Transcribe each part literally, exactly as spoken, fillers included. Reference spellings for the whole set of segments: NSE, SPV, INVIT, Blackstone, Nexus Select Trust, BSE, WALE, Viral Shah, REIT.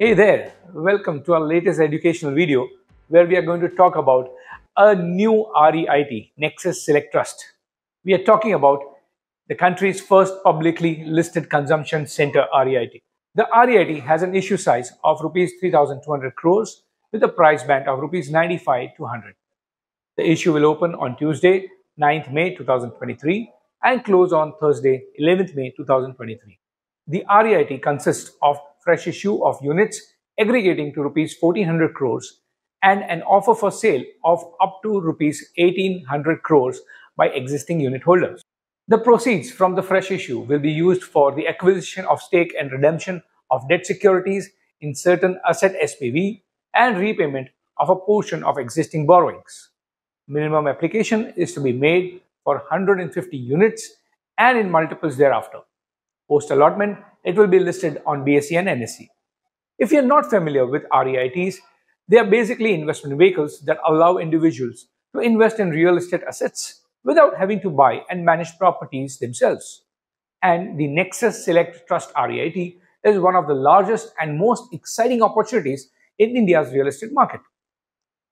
Hey there, welcome to our latest educational video where we are going to talk about a new R E I T, Nexus Select Trust. We are talking about the country's first publicly listed consumption center R E I T. The R E I T has an issue size of rupees three thousand two hundred crores with a price band of rupees ninety-five to one hundred. The issue will open on Tuesday, ninth May two thousand twenty-three and close on Thursday, eleventh May two thousand twenty-three. The R E I T consists of fresh issue of units aggregating to rupees fourteen hundred crores and an offer for sale of up to rupees eighteen hundred crores by existing unit holders. The proceeds from the fresh issue will be used for the acquisition of stake and redemption of debt securities in certain asset S P V and repayment of a portion of existing borrowings. Minimum application is to be made for one hundred fifty units and in multiples thereafter. Post allotment, it will be listed on B S E and N S E. If you're not familiar with R E I Ts, they are basically investment vehicles that allow individuals to invest in real estate assets without having to buy and manage properties themselves. And the Nexus Select Trust R E I T is one of the largest and most exciting opportunities in India's real estate market.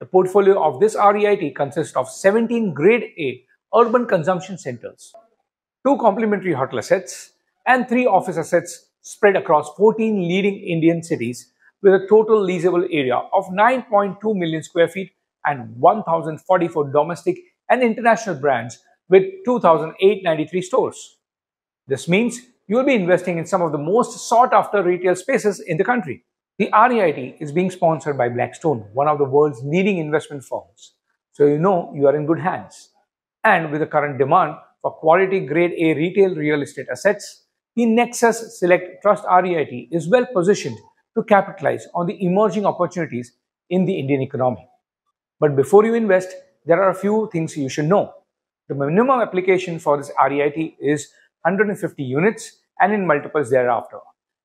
The portfolio of this R E I T consists of seventeen grade A urban consumption centers, two complementary hotel assets, and three office assets spread across fourteen leading Indian cities with a total leasable area of nine point two million square feet and one thousand forty-four domestic and international brands with two thousand eight hundred ninety-three stores. This means you will be investing in some of the most sought-after retail spaces in the country. The R E I T is being sponsored by Blackstone, one of the world's leading investment firms. So you know you are in good hands. And with the current demand for quality grade A retail real estate assets, the Nexus Select Trust R E I T is well positioned to capitalize on the emerging opportunities in the Indian economy. But before you invest, there are a few things you should know. The minimum application for this R E I T is one hundred fifty units and in multiples thereafter.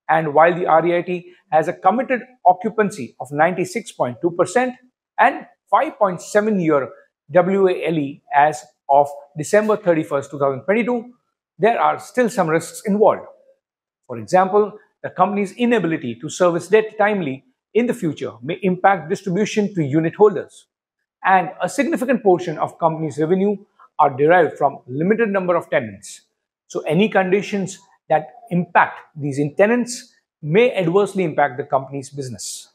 And while the R E I T has a committed occupancy of ninety-six point two percent and five point seven year WALE as of December thirty-first, two thousand twenty-two, there are still some risks involved. For example, the company's inability to service debt timely in the future may impact distribution to unit holders. And a significant portion of company's revenue are derived from limited number of tenants. So any conditions that impact these tenants may adversely impact the company's business.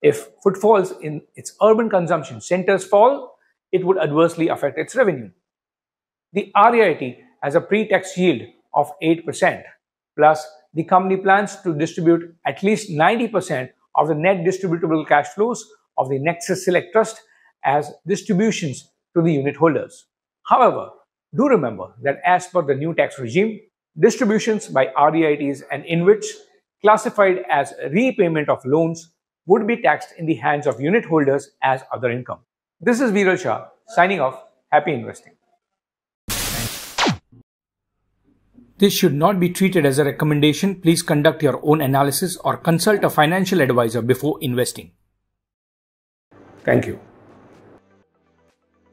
If footfalls in its urban consumption centers fall, it would adversely affect its revenue. The R E I T has a pre-tax yield of eight percent. Plus, the company plans to distribute at least ninety percent of the net distributable cash flows of the Nexus Select Trust as distributions to the unit holders. However, do remember that as per the new tax regime, distributions by R E I Ts and INVITs classified as repayment of loans would be taxed in the hands of unit holders as other income. This is Viral Shah signing off. Happy investing. This should not be treated as a recommendation. Please conduct your own analysis or consult a financial advisor before investing. Thank you.